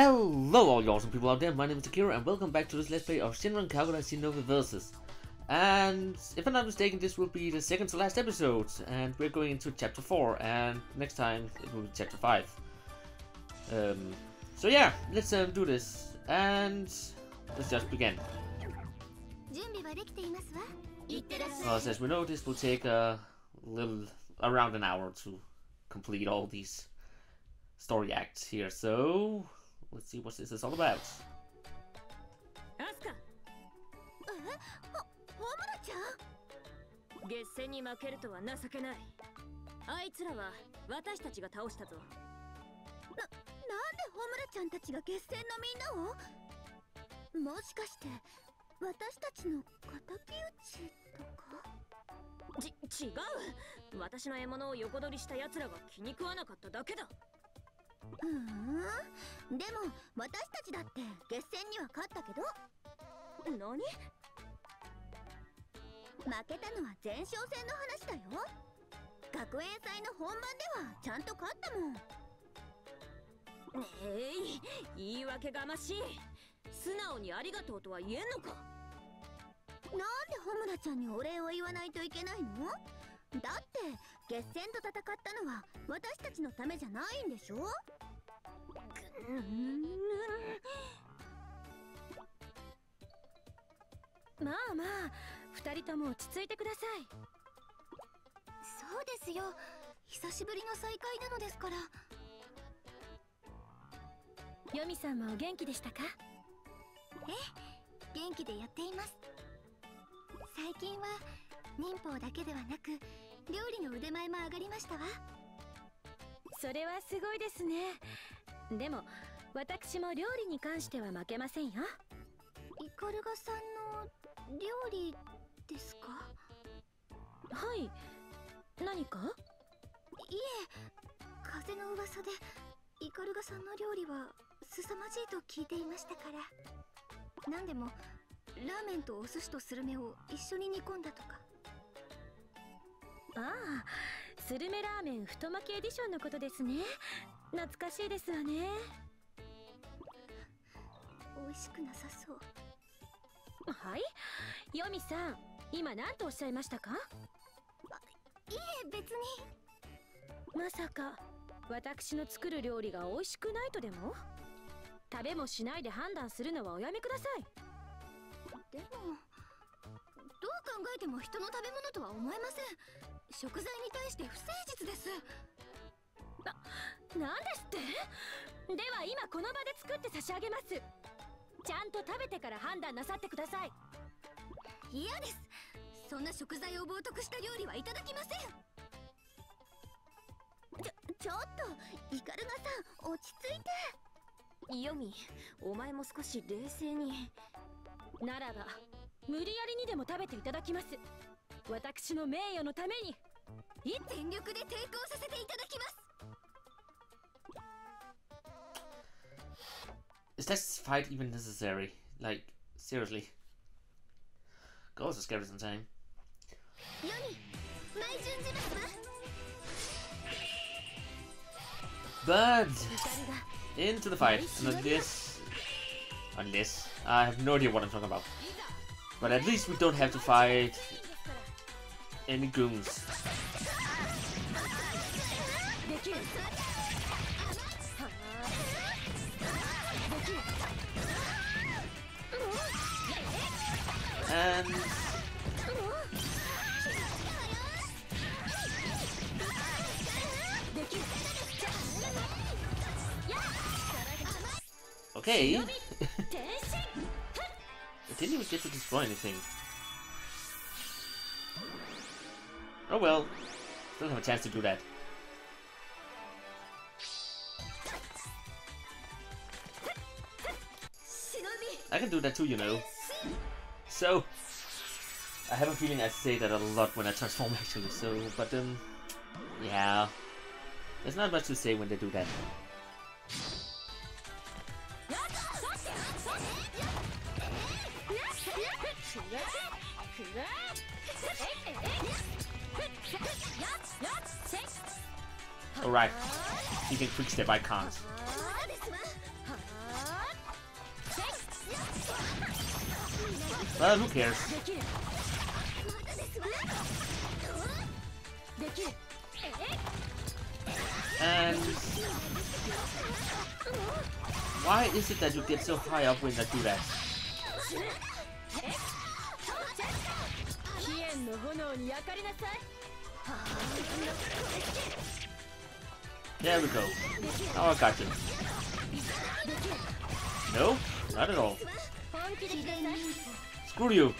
Hello all you awesome people out there, my name is Akira and welcome back to this let's play of Senran Kagura Shinovi Versus. And if I'm not mistaken, this will be the second to last episode and we're going into chapter 4 and next time it will be chapter 5. So yeah, let's do this and let's just begin. Well, as we know, this will take around an hour to complete all these story acts here, so let's see what this is all about. Asuka. Homura-chan. Ni makeru to wa nasakenai. Aitsura wa watashi tachi ga taoshita zo. Nande Homura-chan tachi ga gessen no minna wo? Moshikashite watashi tachi no katakiuchi toka? Chigau. Watashi no emono o yokodori shita yatsura ga ki ni kuwanakatta dake da. でも私たちだって決戦には勝ったけど。何？負けたのは前哨戦の話だよ。学園祭の本番ではちゃんと勝ったもん。言い訳がましい。素直にありがとうとは言えんのか。なんでホムラちゃんにお礼を言わないといけないの？だって決戦と戦ったのは私たちのためじゃないんでしょ？まあまあ、二人とも落ち着いてください。そうですよ。久しぶりの再会なのですから。ヨミさんもお元気でしたか？ええ、元気でやっています。最近は忍法だけではなく、料理の腕前も上がりましたわ。それはすごいですね。でも、私も料理に関しては負けませんよ。イカルガさんの料理ですか？はい。何か？いえ、風の噂でイカルガさんの料理は凄まじいと聞いていましたから。なんでも、ラーメンとお寿司とスルメを一緒に煮込んだとか。ああ、スルメラーメン太巻きエディションのことですね。懐かしいですわね。美味しくなさそう。はい、ヨミさん、今何とおっしゃいましたか？いえ、別に。まさか私の作る料理が美味しくないとでも？食べもしないで判断するのはおやめください。でもどう考えても人の食べ物とは思えません。食材に対して不誠実です。なんですって？では今この場で作って差し上げます。ちゃんと食べてから判断なさってください。嫌です。そんな食材を冒涜した料理はいただきません。ちょっとイカルガさん、落ち着いて。ヨミ、お前も少し冷静に。ならば無理やりにでも食べていただきます。私の名誉のために全力で抵抗させていただきます。Is this fight even necessary? Like, seriously. God, it's scary sometimes. But into the fight, unless I have no idea what I'm talking about. But at least we don't have to fight any goons. And okay. I didn't even get to destroy anything. Oh well, still have a chance to do that. I can do that too, you know. So, I have a feeling I say that a lot when I transform actually, so, but yeah, there's not much to say when they do that. Alright, you can quick step, I can't. Well, who cares? And why is it that you get so high up when I do that? There we go. Now I got you. No, not at all. Screw you.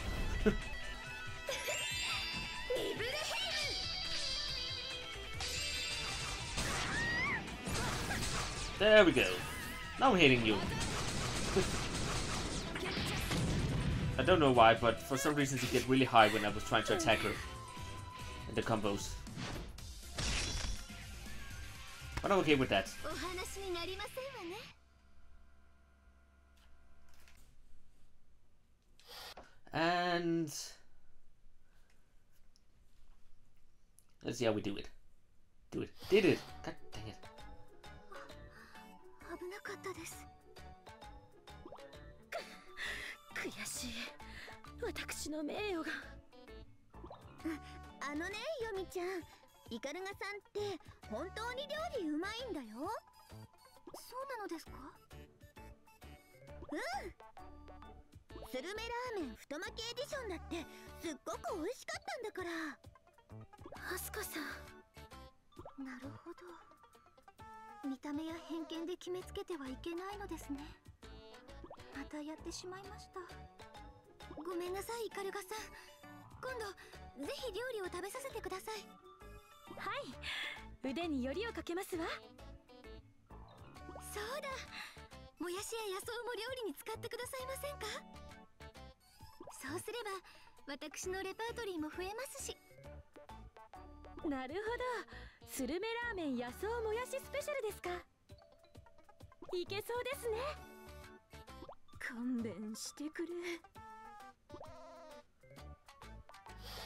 There we go. Now I'm hitting you. I don't know why, but for some reason she get really high when I was trying to attack her. And the combos. But I'm okay with that. And let's see how we do it. Do it. Did it. God dang it.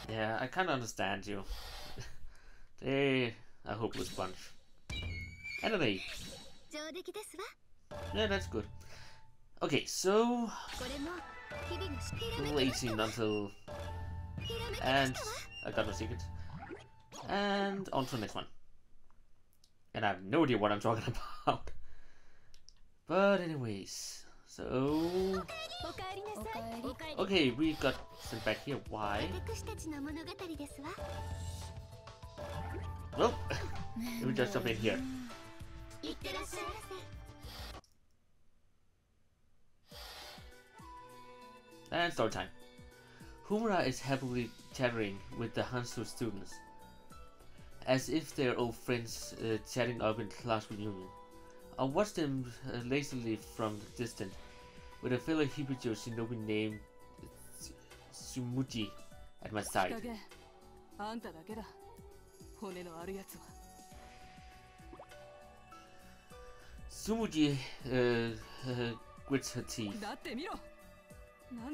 Yeah, I kind of understand you. They a hopeless bunch. And an ape. Yeah, that's good. Okay, so level 18 until, and I got no secret. And on to the next one. And I have no idea what I'm talking about. But anyways, so okay, we got sent back here. Why? Well, let me just jump in here. And story time. Homura is happily chattering with the Hanzo students, as if they're old friends chatting up in class reunion. I watched them lazily from the distance, with a fellow Hebijo shinobi named Tsumugi at my side. Tsumugi grits her teeth. How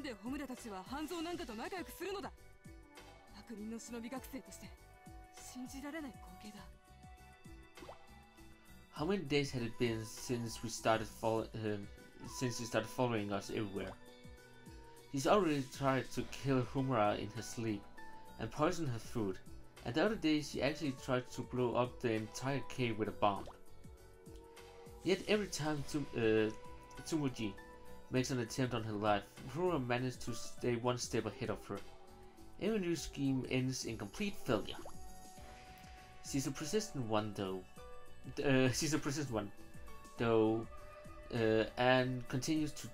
many days had it been since we started following us everywhere? He's already tried to kill Homura in her sleep and poison her food, and the other day she actually tried to blow up the entire cave with a bomb. Yet every time Tsumugi makes an attempt on her life, Homura manages to stay one step ahead of her. Every new scheme ends in complete failure. She's a persistent one, though. And continues to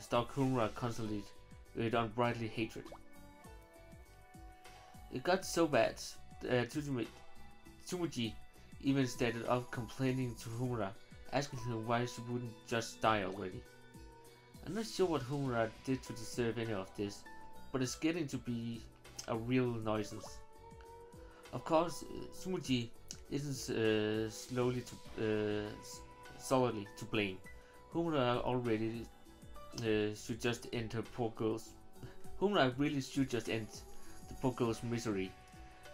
stalk Homura constantly with unbridled hatred. It got so bad that Tsumugi even started off complaining to Homura, asking her why she wouldn't just die already. I'm not sure what Homura did to deserve any of this, but it's getting to be a real nuisance. Of course, Tsumugi isn't solely to blame. Homura already should just end her poor girl's. Homura really should just end the poor girl's misery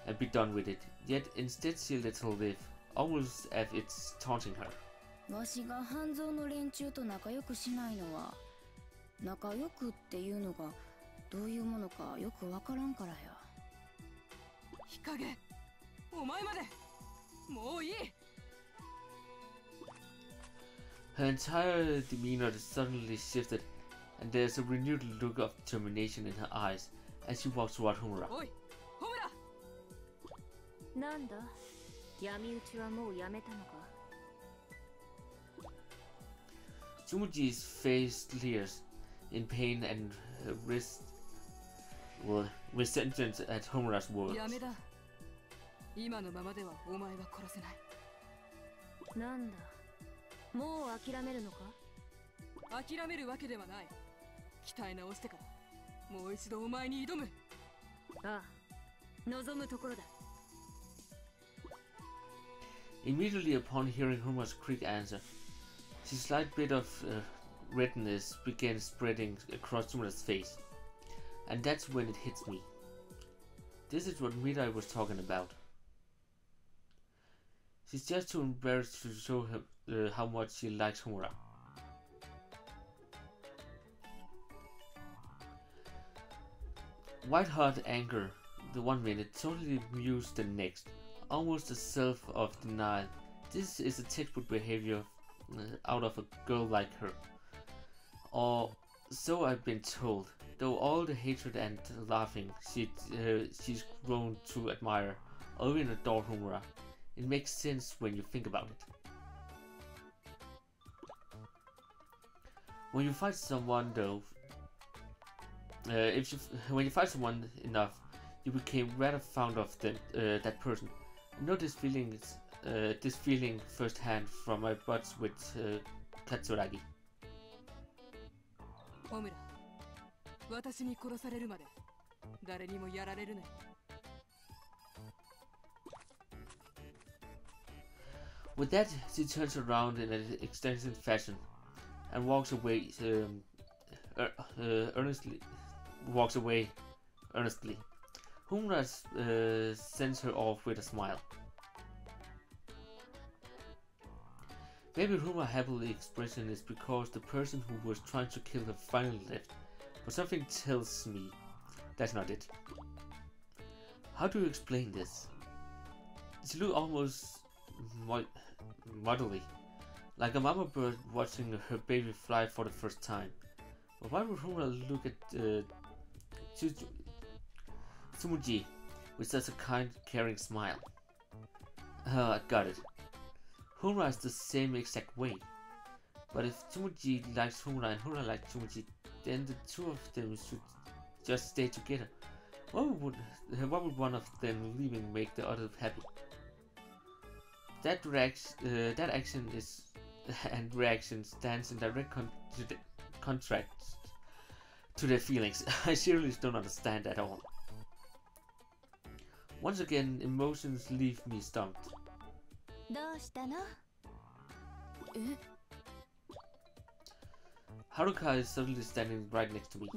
and be done with it. Yet instead she lets her live, almost as it's taunting her. 仲良くっていうのがどういうものかよくわからんからや。日陰、お前まで、もういい。 Her entire demeanor suddenly shifted, and there's a renewed look of determination in her eyes as she walks toward Homura. Oi, Homura! Nanda, Yamiuchi wa mou yameta no ka? Tsumugi's face clears in pain and her resentment at Homura's words. Yameda. Ima no mama de wa omae wa korosenai. Nanda? もう諦めるのか？諦めるわけではない。鍛え直してからもう一度お前に挑む。ああ、望むところだ。Immediately upon hearing Homura's quick answer, a slight bit of redness began spreading across Homura's face, and that's when it hits me. This is what Mirai was talking about. She's just too embarrassed to show him how much she likes Homura. White-hot anger the one minute, totally amused the next, almost a self of denial. This is a textbook behavior out of a girl like her, or so I've been told. Though all the hatred and laughing she's grown to admire, or even adore Homura. It makes sense when you think about it. When you fight someone though, when you fight someone enough, you became rather fond of that person. I know this feeling firsthand from my butts with Katsuragi. Homura, 私に殺されるまで誰にもやられるな。 With that, she turns around in an extensive fashion and walks away earnestly. Homura sends her off with a smile. Maybe Homura's happy expression is because the person who was trying to kill her finally left, but something tells me that's not it. How do you explain this? She looked almost modelly, like a mama bird watching her baby fly for the first time. But why would Homura look at Tsumugi with such a kind, caring smile? I got it. Homura is the same exact way. But if Tsumugi likes Homura and Homura likes Tsumugi, then the two of them should just stay together. What would one of them leaving make the other happy? That action is and reaction stands in direct contrast to their feelings. I surely don't understand at all. Once again, emotions leave me stumped. Haruka is suddenly standing right next to me.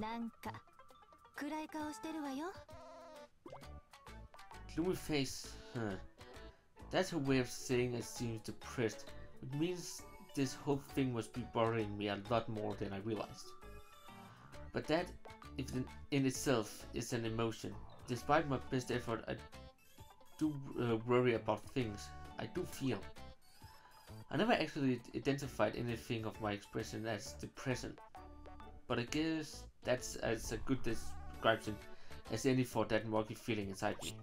Gloomy face, huh? That's her way of saying I seem depressed. It means this whole thing must be bothering me a lot more than I realized. But that, in itself, is an emotion. Despite my best effort, I do worry about things I do feel. I never actually identified anything of my expression as depression, but I guess that's as a good description as any for that murky feeling inside me. I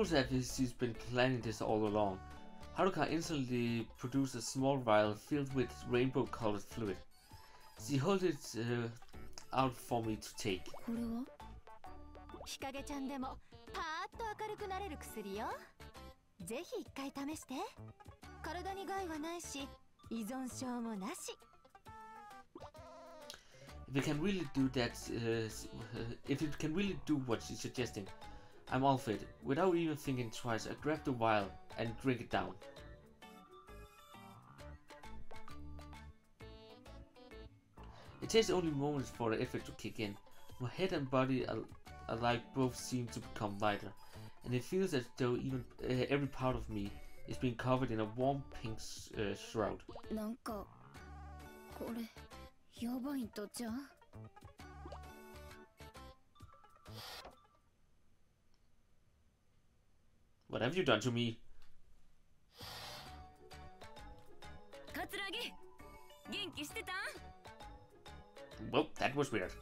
was happy she's been planning this all along. Haruka instantly produced a small vial filled with rainbow-colored fluid. She holds it out for me to take. If it can really do what she's suggesting, I'm all for it. Without even thinking twice, I grab the vial and drink it down. It takes only moments for the effect to kick in. My head and body alike both seem to become lighter, and it feels as though even every part of me is being covered in a warm pink shroud. What have you done to me? Katsuragi, genki shite ta? Well, that was weird.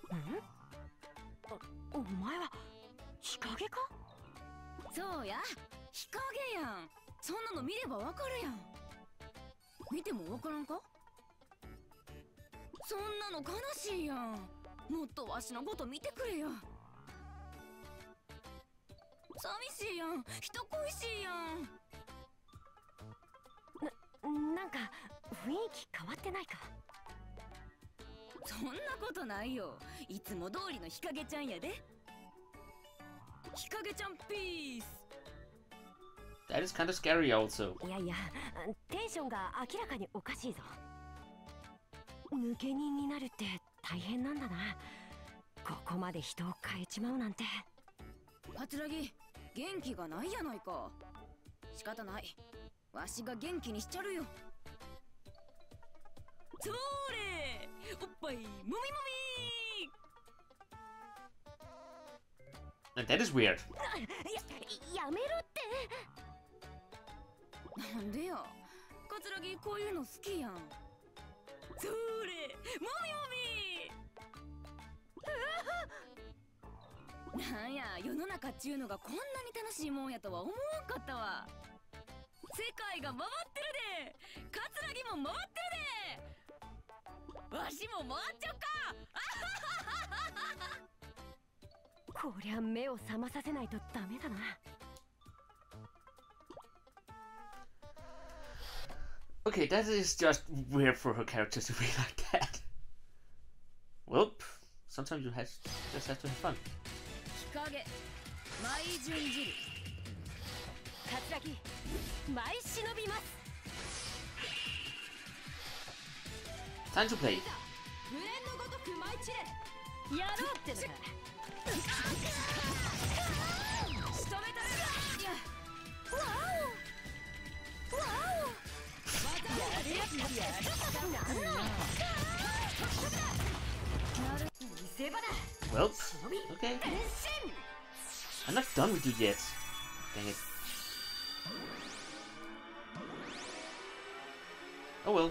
That is kind of scary also. And that is weird. Okay, that is just weird for her character to be like that. Well, sometimes you just have to have fun. Time to play. Well, okay. I'm not done with you yet. Dang it. Oh well.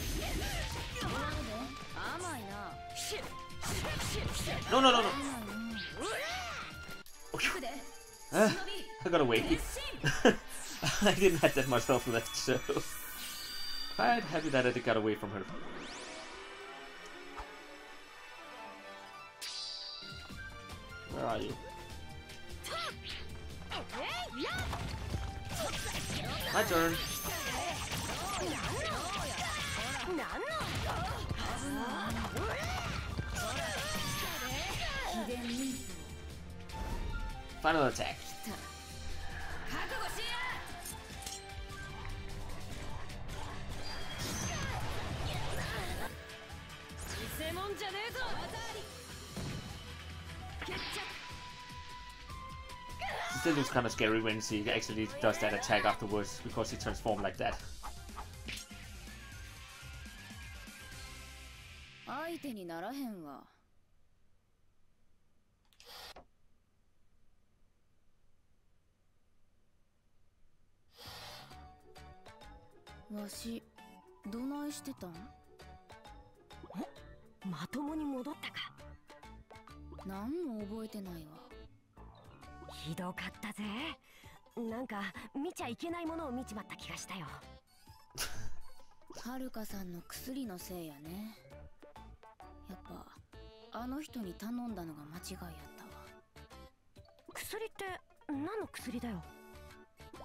No. I got away. I didn't have that much health left, so quite happy that I got away from her. Where are you? My turn. Final attack. Still looks kind of scary when she actually does that attack afterwards because she transformed like that. あの人に頼んだのが間違いやったわ。薬って何の薬だよ。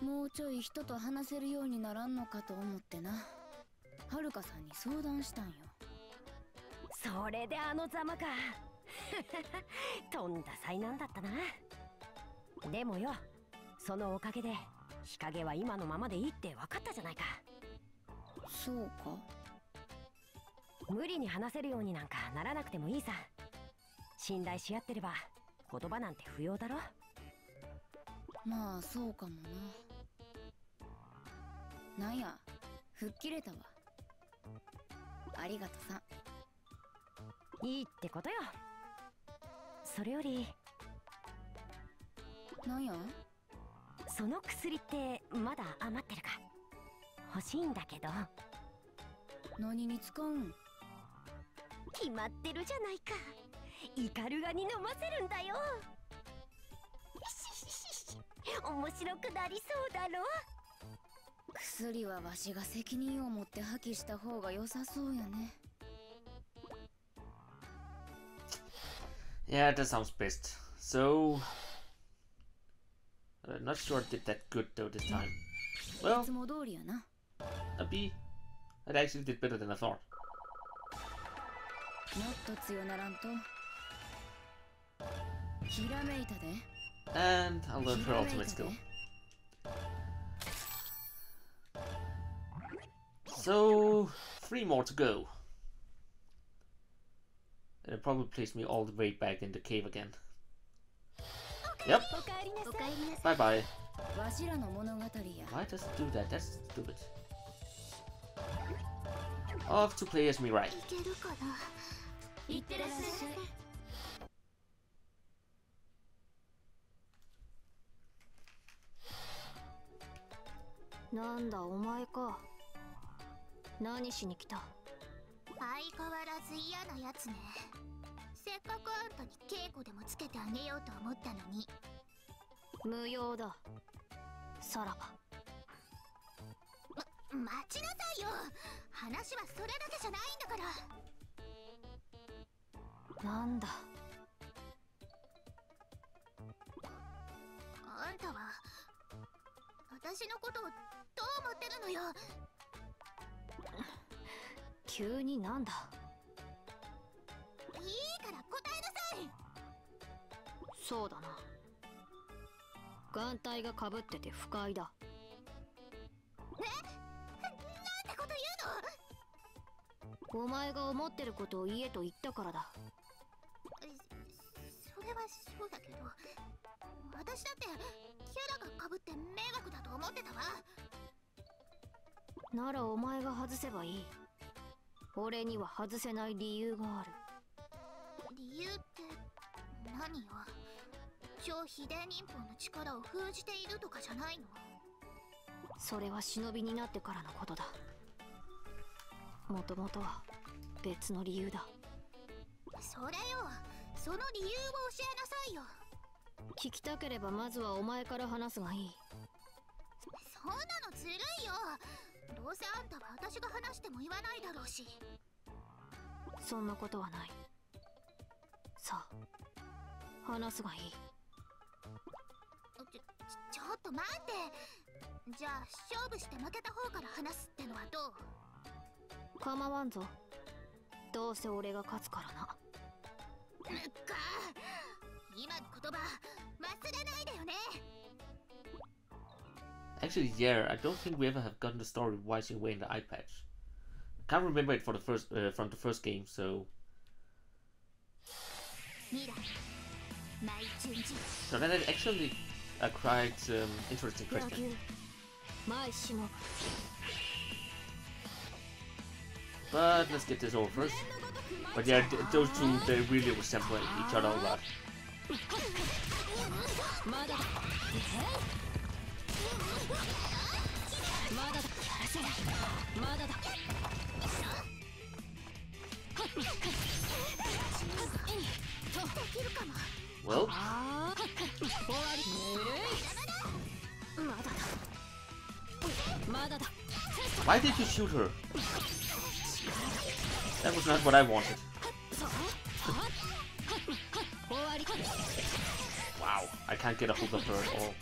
もうちょい人と話せるようにならんのかと思ってな。はるかさんに相談したんよ。それであのざまか。とんだ災難だったな。でもよ、そのおかげで日陰は今のままでいいって分かったじゃないか。そうか。無理に話せるようになんかならなくてもいいさ。信頼し合ってれば言葉なんて不要だろ。まあそうかもな。なんや、吹っ切れたわ。ありがとさん。いいってことよ。それより、なんや、その薬ってまだ余ってるか。欲しいんだけど。何に使うん？決まってるじゃないか。イカルガに飲ませるんだよ。ししし、面白くなりそうだろ。薬はわしが責任を持って破棄した方が良さそうやね。Yeah, that sounds best. So, not sure I did that good though this time. Well, a B. I actually did better than I thought. And I'll learn her ultimate skill. So, 3 more to go. It'll probably place me all the way back in the cave again. Yep. Bye bye. Why does it do that? That's stupid. Off to play as Mirai. Nanda, omae ka. Nani shi ni kita? 相変わらず嫌なやつね。せっかくあんたに稽古でもつけてあげようと思ったのに。無用だ。さらば。待ちなさいよ。話はそれだけじゃないんだから。なんだ。あんたは私のことをどう思ってるのよ。急になんだ。いいから答えなさい。そうだな。眼帯がかぶってて不快だ。え？なんてこと言うの？お前が思ってることを言えと言ったからだ。それはそうだけど、私だってキャラがかぶって迷惑だと思ってたわ。ならお前が外せばいい。俺には外せない理由がある。理由って何よ。超秘伝忍法の力を封じているとかじゃないの。それは忍びになってからのことだ。もともとは別の理由だ。それよ、その理由を教えなさいよ。聞きたければまずはお前から話すがいい。そんなのずるいよ。どうせあんたは私が話しても言わないだろうし。そんなことはない。さあ、話すがいい。ちょっと待って。じゃあ勝負して負けた方から話すってのはどう？構わんぞ。どうせ俺が勝つからな。むっか、今の言葉忘れないでよね。Actually, yeah, I don't think we ever have gotten the story of why she went in the eye patch. I can't remember it for the first, from the first game, so... So that is actually a quite interesting question. But let's get this over first. But yeah, those two, they really resemble each other a lot. Well, why did you shoot her? That was not what I wanted. Wow, I can't get a hold of her at all.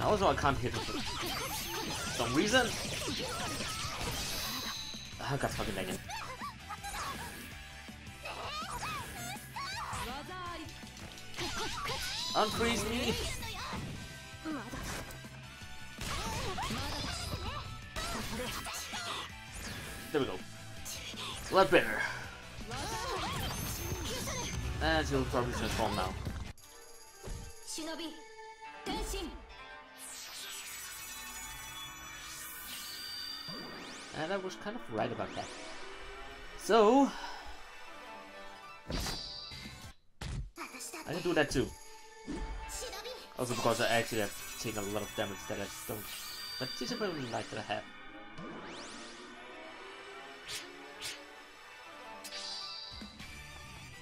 I also can't hit her for some reason. Oh, God, fucking again. Unfreeze me! There we go. A lot better. And he'll probably transform now. And I was kind of right about that. So I can do that too. Also because I actually have taken a lot of damage that I don't particularly like that I have.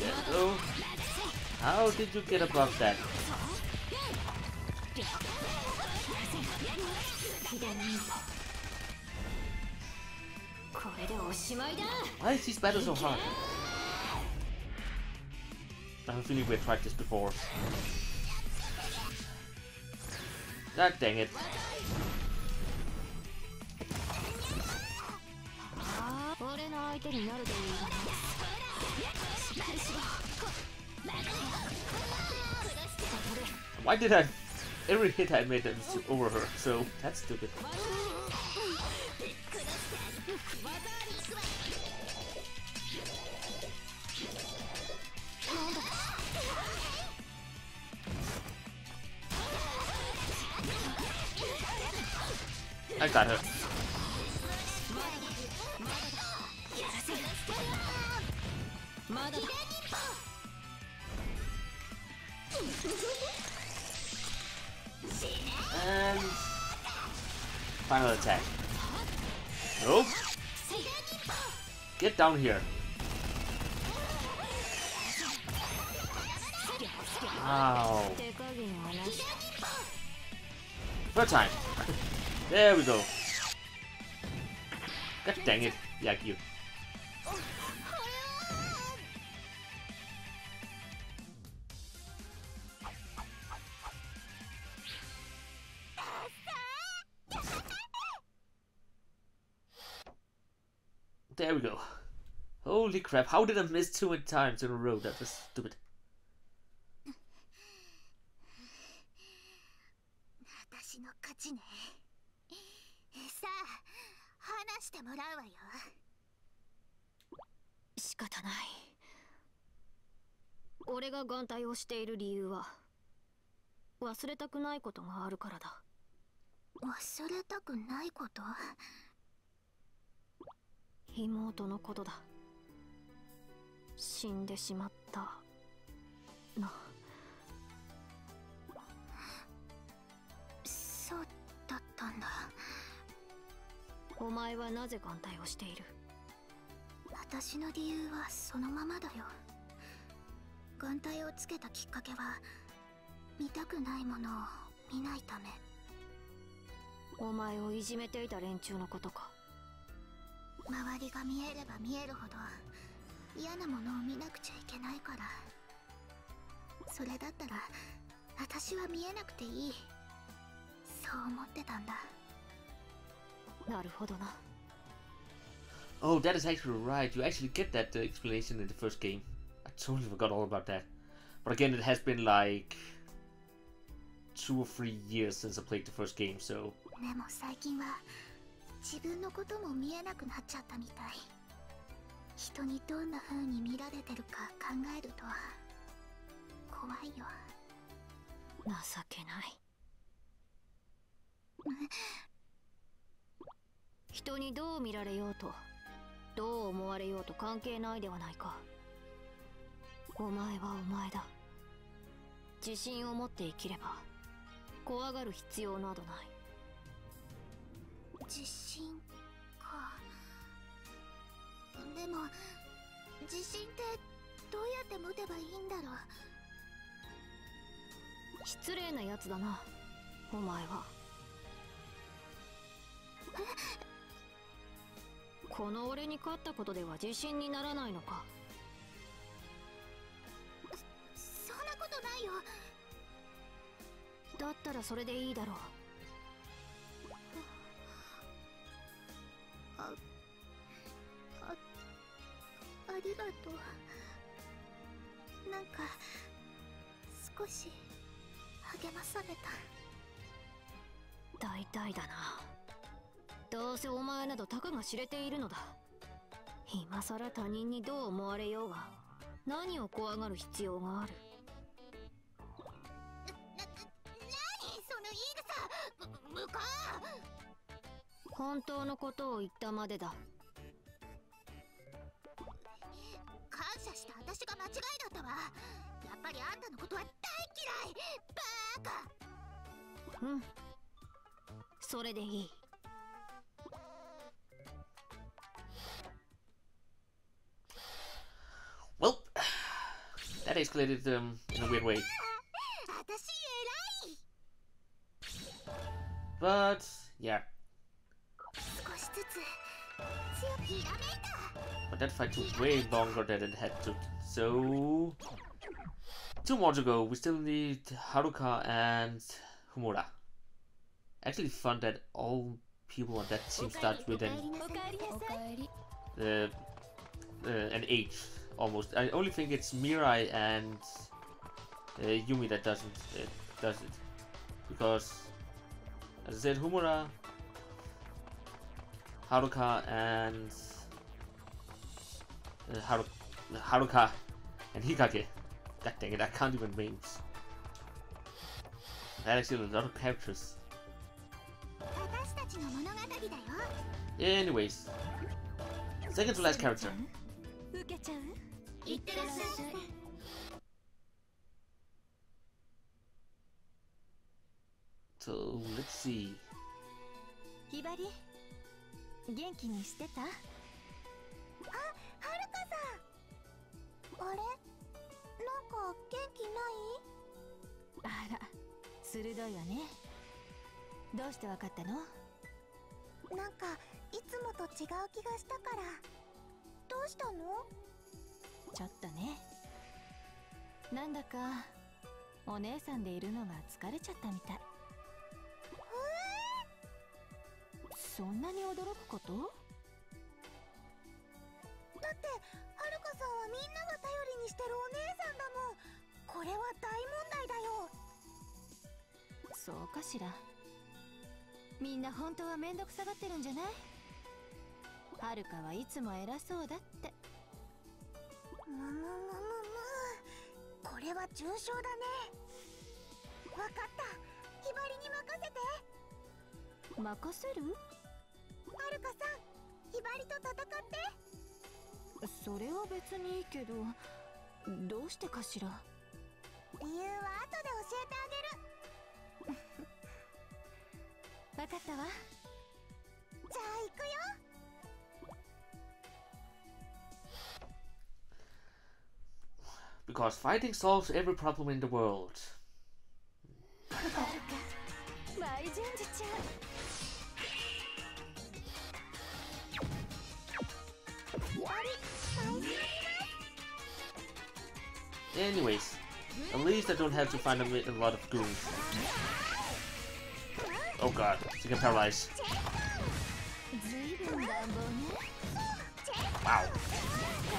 Hello. How did you get above that? Why is this battle so hard? I have a feeling we've tried this before. God dang it. Why did I? Every hit I made was over her, so that's stupid. I got her. And final attack. Nope. Get down here. Wow. Third time. There we go. God dang it, Yagyu. There we go. Holy crap, how did I miss 2 times in a row? That was stupid. Oh, that is actually right. You actually get that explanation in the first game. I totally forgot all about that. But again, it has been like 2 or 3 years since I played the first game, so. 人にどう見られようとどう思われようと関係ないではないか。お前はお前だ。自信を持って生きれば怖がる必要などない。自信か。でも自信ってどうやって持てばいいんだろう。失礼なやつだなお前は。この俺に勝ったことでは自信にならないのか。そんなことないよ。だったらそれでいいだろう。ありがとう。なんか少し励まされた。大体だな。どうせお前などたかが知れているのだ。今さら他人にどう思われようが何を怖がる必要がある。何その言い草。向こう。本当のことを言ったまでだ。感謝した私が間違いだったわ。やっぱりあんたのことは大嫌い。バーカ。うん、それでいい。Well, that escalated in a weird way. But yeah. But that fight took way longer than it had to. So 2 more to go. We still need Haruka and Homura. Actually fun that all people on that team starts with an H. Almost. I only think it's Mirai and Yomi that does it, because as I said, Homura, Haruka and Haruka and Hikage. God dang it! I can't even names. That actually a lot of characters. Anyways, second to last character. So let's see. Hibari, genki ni shite ta? Ah, Haruka-san. Are? Nanka genki nai? Ara, surudoi wa ne. Dou shite wakatta no? Nanka itsumo to chigau ki ga shita kara. Dou shita no?ちょっとね。なんだかお姉さんでいるのが疲れちゃったみたい。そんなに驚くこと？だってはるかさんはみんなが頼りにしてるお姉さんだもん。これは大問題だよ。そうかしら。みんな本当は面倒くさがってるんじゃない？はるかはいつも偉そうだって。これは重傷だね。わかった。ひばりに任せて。任せる？はるかさん、ひばりと戦って。それは別にいいけど、どうしてかしら。理由は後で教えてあげる。わかったわ。じゃあ行くよ。Because fighting solves every problem in the world. Anyways, at least I don't have to find a lot of goons. Oh god, she can paralyze. Wow.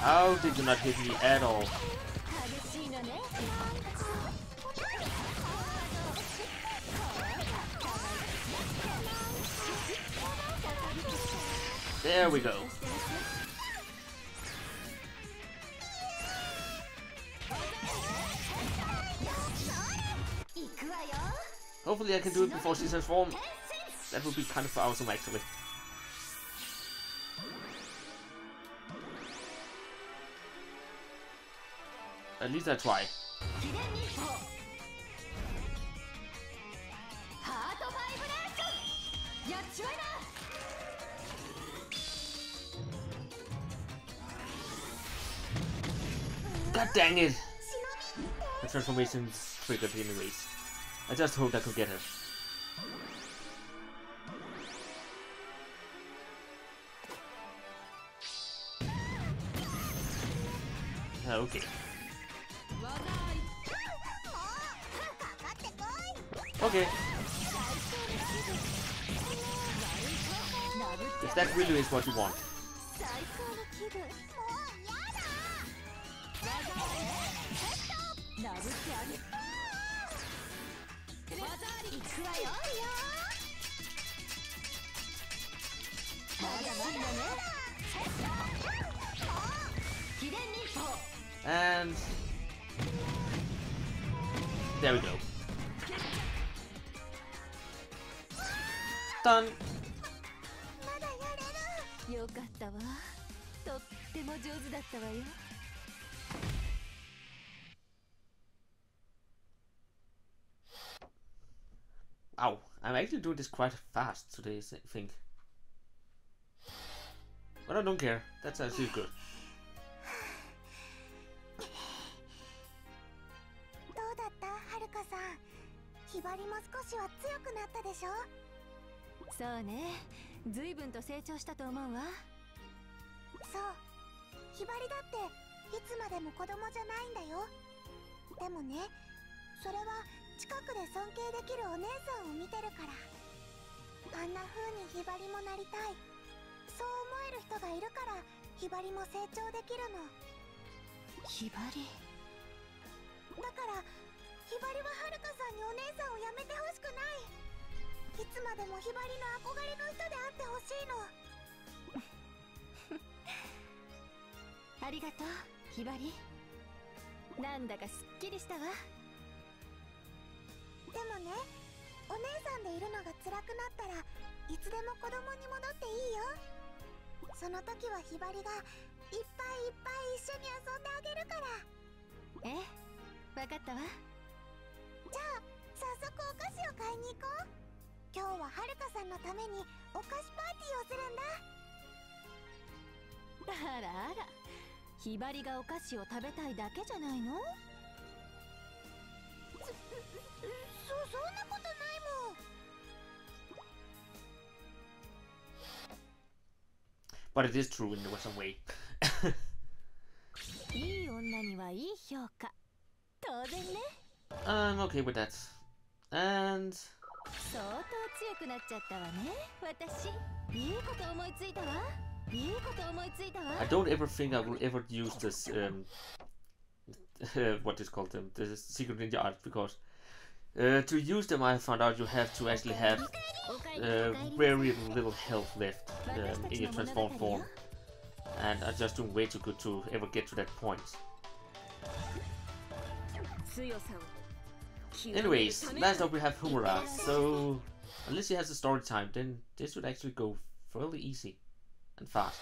How did you not hit me at all?There we go. Hopefully I can do it before she transforms. That would be kind of awesome actually. At least I try. God dang it! The transformation's triggered anyways. I just hoped I could get her. Okay. Okay. If that really is what you want. And there we go. Done. Wow, I'm actually doing this quite fast today, I think. But I don't care. That's actually good. But it is true in some way. I'm okay with that. And I don't ever think I will ever use this what is called them, this secret ninja art, because to use them I found out you have to actually have very little health left in your transformed form, and I just do way too good to ever get to that point. Anyways, last up we have Homura, so unless she has a story time, then this would actually go fairly easy and fast.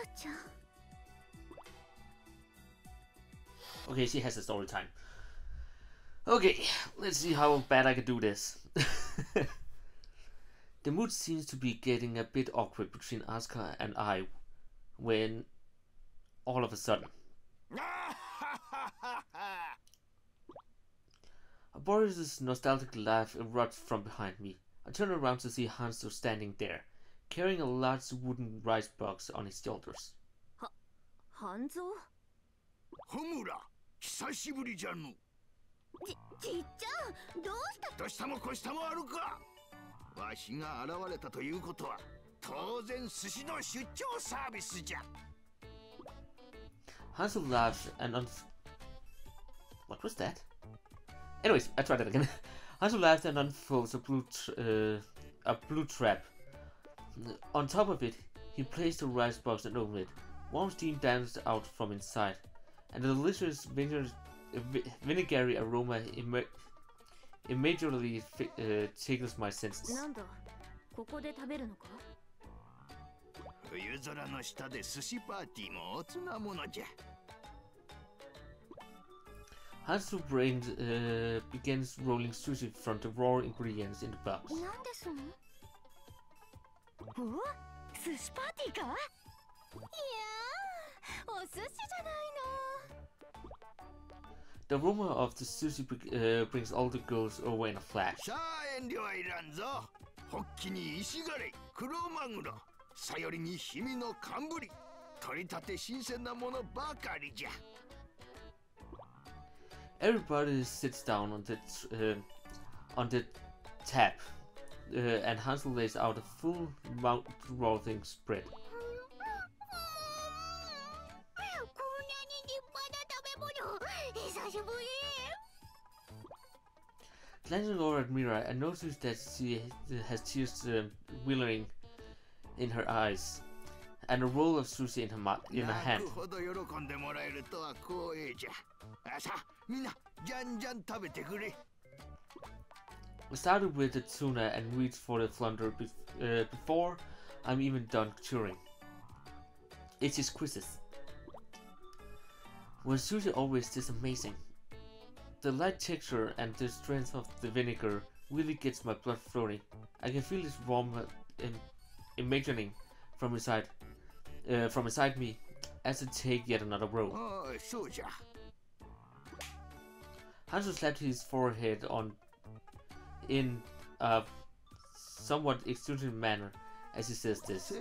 Kagura-chan. Okay, she has a story time. Okay, let's see how bad I can do this. The mood seems to be getting a bit awkward between Asuka and I, when all of a sudden a boisterous, nostalgic laugh erupts from behind me. I turn around to see Hanzo standing there, carrying a large wooden rice box on his shoulders. Hanzo? Homura, kisashiburi jannu. Ji-chan, doushita? Doshita mo koshita mo aru ka? Washi ga arawareta toiu koto wa touzen sushi no shuchou service ja. Hanzo laughs and What was that? Anyways, I tried that again. Hanzo laughs and unfolds a blue trap. On top of it, he placed a rice box and opened it. Warm steam danced out from inside, and a delicious vinegary aroma immediately tickles my senses. Hanzo begins rolling sushi from the raw ingredients in the box. The rumor of the sushi brings all the girls away in a flash. Everybody sits down on the tap, and Hanzo lays out a full mount rolling spread. Glancing over at Mirai, I noticed that she has tears wheeling in her eyes, and a roll of sushi in her hand. I started with the tuna and reached for the flounder before I'm even done chewing. It's exquisite. Was sushi always this amazing? The light texture and the strength of the vinegar really gets my blood flowing. I can feel this warmth imagining from inside me as I take yet another roll. Hanzo slapped his forehead in a somewhat exuberant manner as he says this.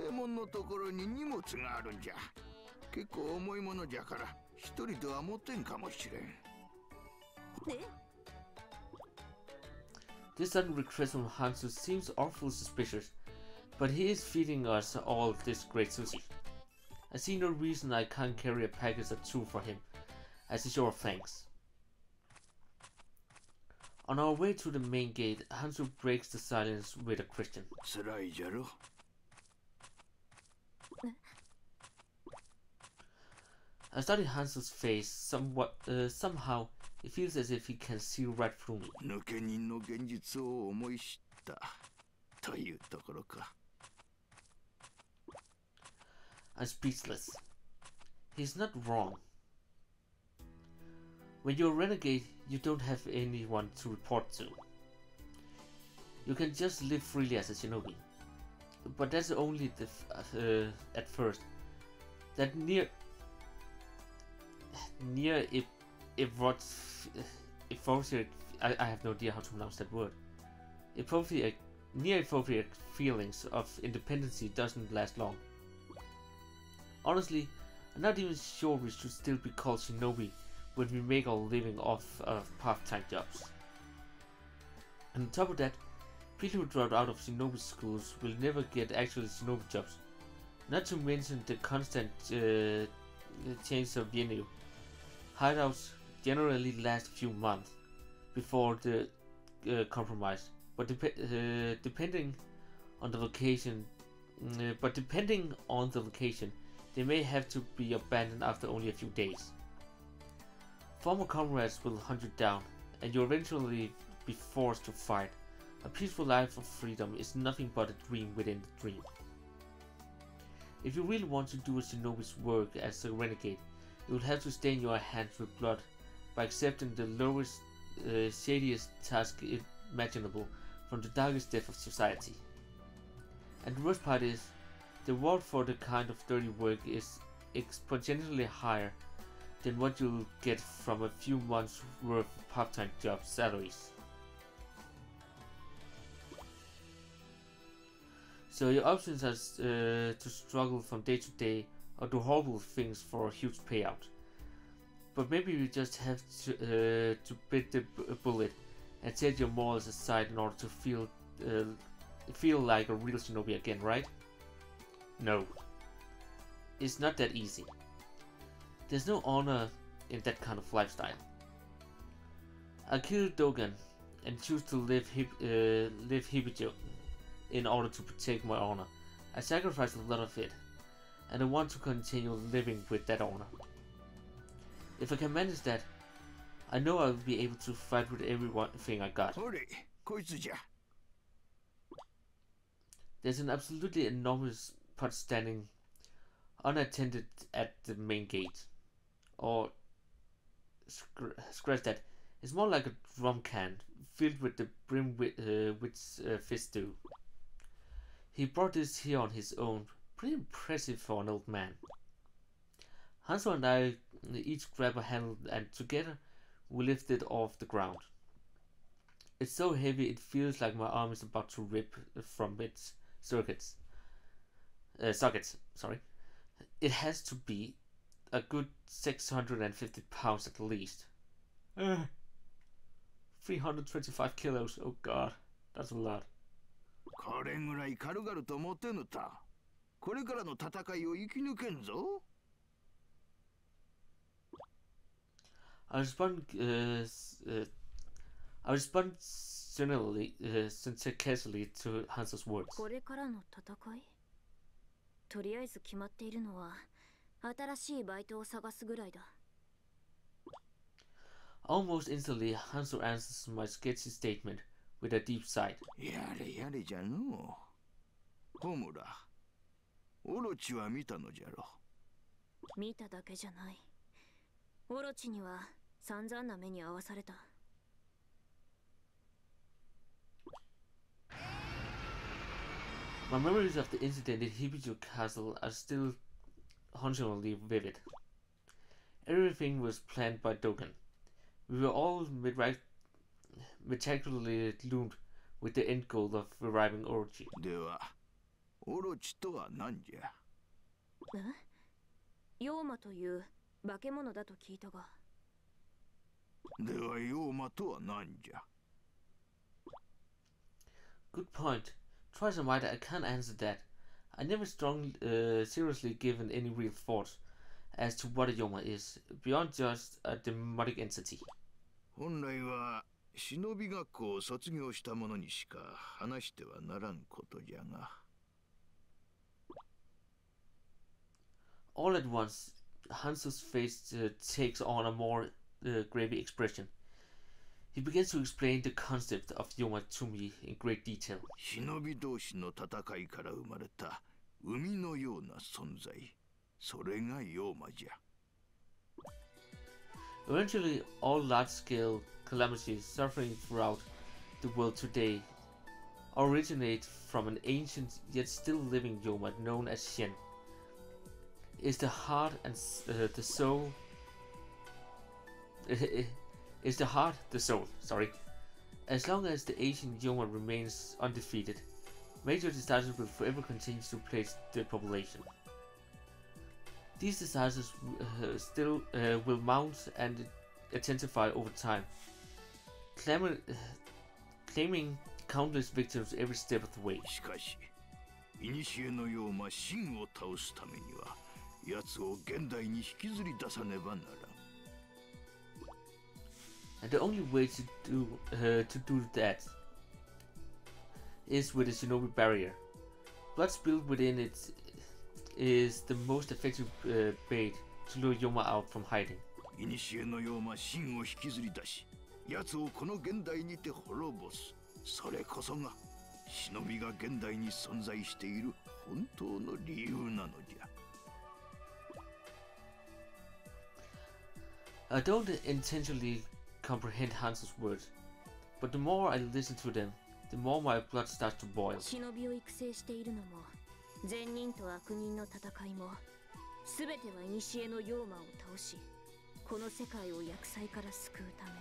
This sudden request from Hanzo seems awful suspicious, but he is feeding us all this great sushi. I see no reason I can't carry a package or two for him as a show of thanks. On our way to the main gate, Hanzo breaks the silence with a question. I study Hanzo's face somewhat. Somehow, it feels as if he can see right through me. I'm speechless. He's not wrong. When you're a renegade, you don't have anyone to report to. You can just live freely as a shinobi. But that's only at first. That near I have no idea how to pronounce that word. Near appropriate feelings of independency doesn't last long. Honestly, I'm not even sure we should still be called shinobi when we make our living off of part-time jobs. And on top of that, people who drop out of shinobi schools will never get actual shinobi jobs. Not to mention the constant change of venue. Hideouts generally last a few months before the compromise, but depending on the location, they may have to be abandoned after only a few days. Former comrades will hunt you down, and you'll eventually be forced to fight. A peaceful life of freedom is nothing but a dream within the dream. If you really want to do a shinobi's work as a renegade, you will have to stain your hands with blood by accepting the lowest, shadiest task imaginable from the darkest depth of society. And the worst part is, the reward for the kind of dirty work is exponentially higher than what you'll get from a few months worth of part-time job salaries. So your options are to struggle from day to day or do horrible things for a huge payout. But maybe you just have to bite the bullet and set your morals aside in order to feel like a real shinobi again, right? No. It's not that easy. There's no honor in that kind of lifestyle. I killed Dogen and choose to live Hebijo in order to protect my honor. I sacrificed a lot of it, and I want to continue living with that honor. If I can manage that, I know I'll be able to fight with everything I got. There's an absolutely enormous pot standing unattended at the main gate. Or, scratch that, it's more like a drum can filled with the brim which fists do. He brought this here on his own, pretty impressive for an old man. Hanzo and I each grab a handle and together we lift it off the ground. It's so heavy it feels like my arm is about to rip from its sockets. It has to be a good 650 pounds at least. 325 kilos, oh god, that's a lot. I respond sarcastically to Hanzo's words. Almost instantly, Hanzo answers my sketchy statement with a deep sigh. Homura, Orochi wa mita no jaro. Mita dake janai. Orochi ni wa sanzan na me ni awasareta. My memories of the incident at Hebijo Castle are still hauntingly vivid. Everything was planned by Dogen. We were all meticulously loomed with the end goal of arriving Orochi. Orochi to wa nan ja? Yoma toyuu bakemono da to kiita ga. Dewa Yoma to wa nan ja? Good point. Twice a might, I can't answer that. I never seriously given any real thought as to what a Yoma is, beyond just a demonic entity. 本来は忍び学校を卒業した者にしか話してはならんことじゃが。 All at once, Hanzo's face takes on a more gravy expression. He begins to explain the concept of Yoma to me in great detail. Eventually, all large-scale calamities suffering throughout the world today originate from an ancient yet still living Yoma known as Shen. Is the heart and the soul? Is the heart the soul? Sorry. As long as the ancient Yoma remains undefeated, major disasters will forever continue to plague the population. These disasters still will mount and intensify over time, claiming countless victims every step of the way. And the only way to do that is with a shinobi barrier. Blood spilled within it is the most effective bait to lure Yoma out from hiding. 忍びが現代に存在している本当の理由なのじゃ。 I don't intentionally comprehend Hanzo's words, but the more I listen to them, the more my blood starts to boil. 忍びを育成しているのも、善人と悪人の戦いも、すべては古の妖魔を倒し、この世界を厄災から救うため。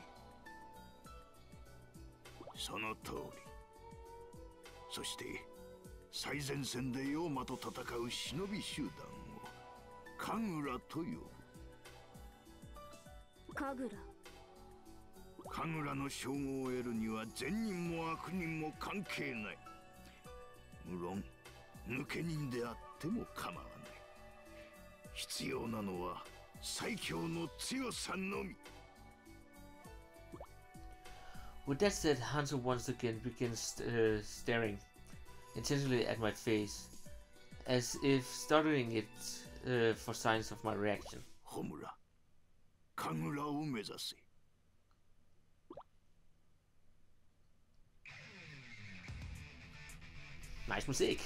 その通り。そして最前線で妖魔と戦う忍び集団を神楽と呼ぶ。 神楽の称号を得るには善人も悪人も関係ない。無論抜け人であっても構わない。必要なのは最強の強さのみ。 With that said, Hanzo once again begins staring intentionally at my face, as if studying it for signs of my reaction. Homura. カグラを目指せ。Nice music.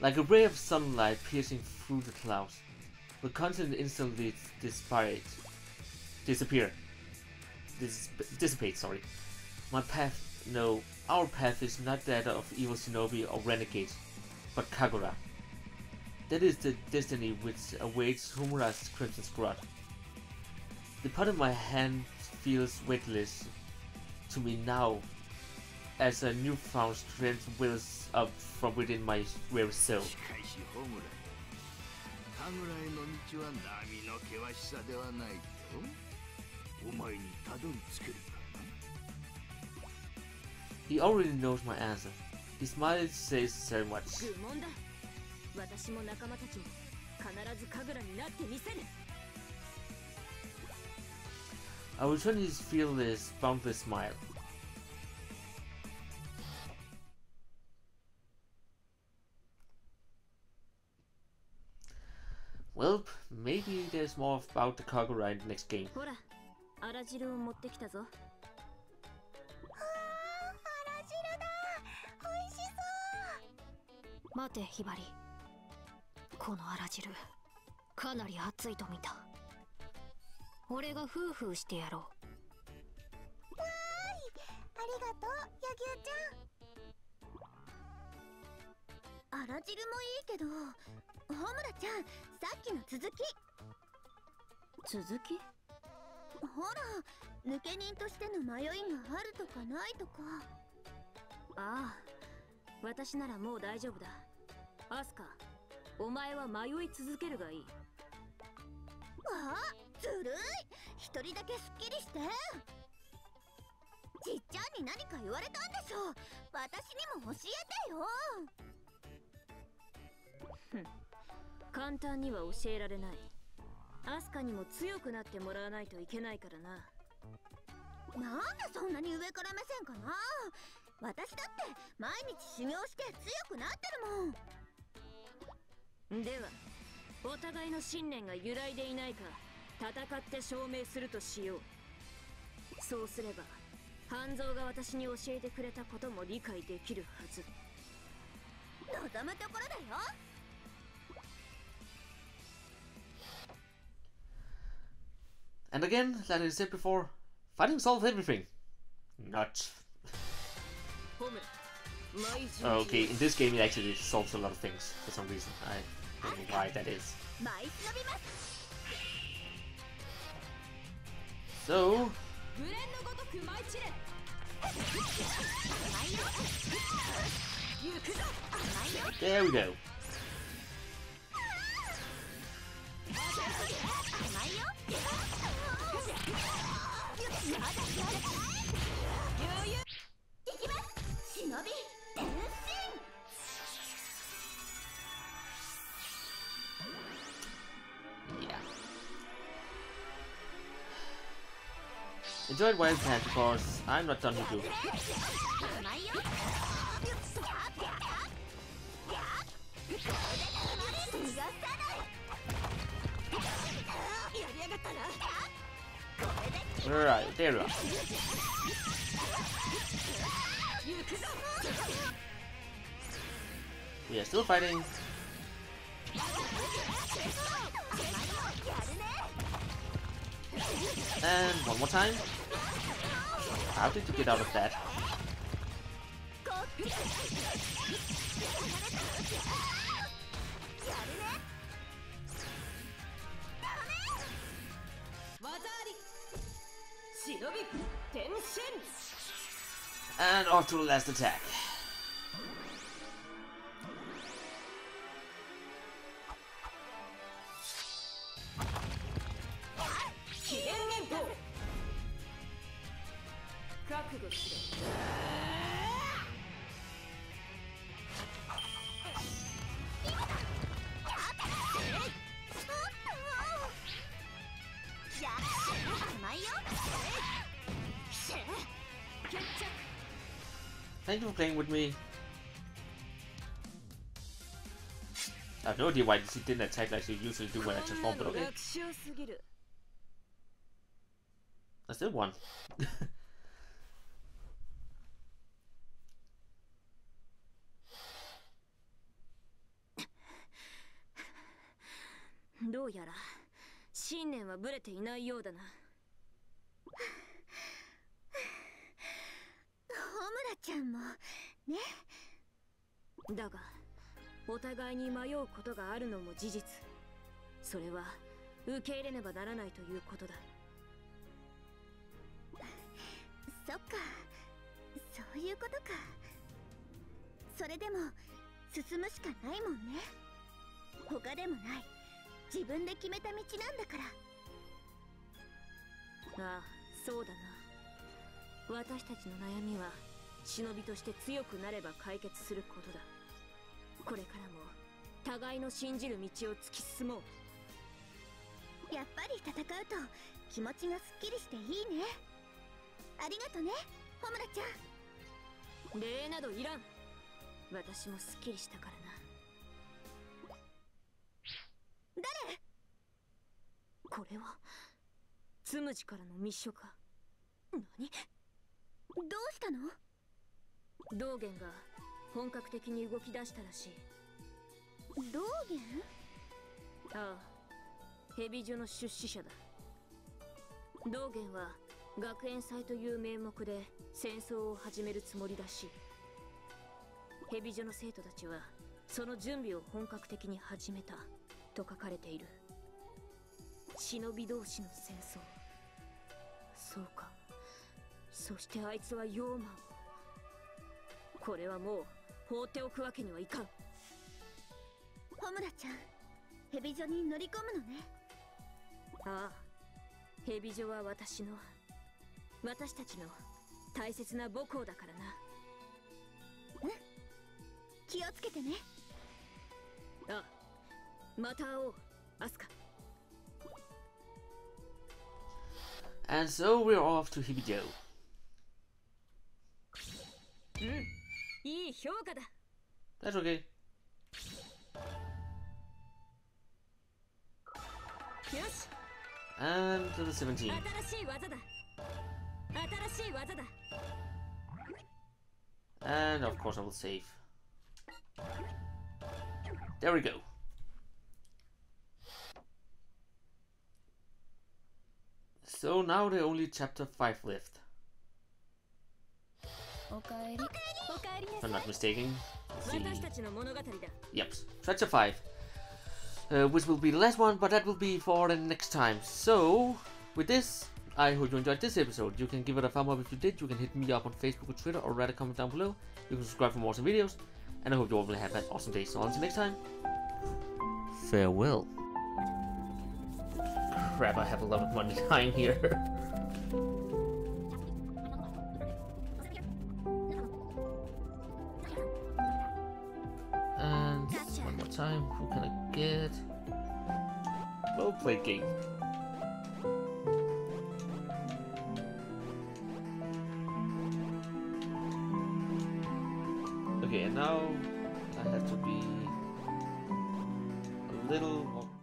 Like a ray of sunlight piercing through the clouds, the content instantly dissipates. Sorry. My path, no, our path is not that of evil shinobi or renegades, but Kagura. That is the destiny which awaits Homura's crimson squad. The part of my hand feels weightless to me now, as a newfound strength wells up from within my very soul. He already knows my answer. He smiles and says so much. I will return his fearless, boundless smile. Well, maybe there's more about the Kagura in the next game. Arajiru. Mate, Hibari. Kono Arajiru. Kanari atsui to mita. 俺がフーフーしてやろう。わーい、ありがとう、ヤギューちゃん。あら汁もいいけど、ホムラちゃん、さっきの続き。続き？ほら、抜け人としての迷いがあるとかないとか。ああ、私ならもう大丈夫だ。アスカ、お前は迷い続けるがいい。わあ。 ずるい。一人だけすっきりして。じっちゃんに何か言われたんでしょう。私にも教えてよ。簡単には教えられない。アスカにも強くなってもらわないといけないからな。なんでそんなに上から目線かな。私だって毎日修行して強くなってるもん。では、お互いの信念が揺らいでいないか。 戦って証明するとしよう。そうすれば、半蔵が私に教えてくれたことも理解できるはず。望むところだよ。And again, like I said before, fighting solves everything. Not. Okay, in this game it actually solves a lot of things for some reason. I don't know why that is. So, there we go. Enjoyed while you can, because I'm not done with you. Right, there we are. We are still fighting. And one more time. How did you get out of that? And off to the last attack. Thank you for playing with me. I have no idea why she didn't attack like she usually do when I transform, but okay. I still won. Dogenが本格的に動き出したらしい。道元？ああ、ヘビジョの出資者だ。道元は学園祭という名目で戦争を始めるつもりらしい。ヘビジョの生徒たちはその準備を本格的に始めたと書かれている。忍び同士の戦争。そうか。そしてあいつはヨーマン。これはもう放っておくわけにはいかん。ホムラちゃん、ヘビジョに乗り込むのね。ああ、ヘビジョは私たちの大切な母校だからな。うん、気をつけてね。あ、また会おう、アスカ。And so we're off to Hebijo. うん。That's okay. And level 17. And of course I will save. There we go. So now there are only chapter 5 left. If I'm not mistaken. Yep, chapter 5. Which will be the last one, but that will be for the next time. So, with this, I hope you enjoyed this episode. You can give it a thumb up if you did. You can hit me up on Facebook or Twitter, or write a comment down below. You can subscribe for more awesome videos. And I hope you all will have an awesome day. So, until next time, farewell. Crap, I have a lot of money lying here. Time, who can I get? Well played, game. Okay, and now I have to be a little more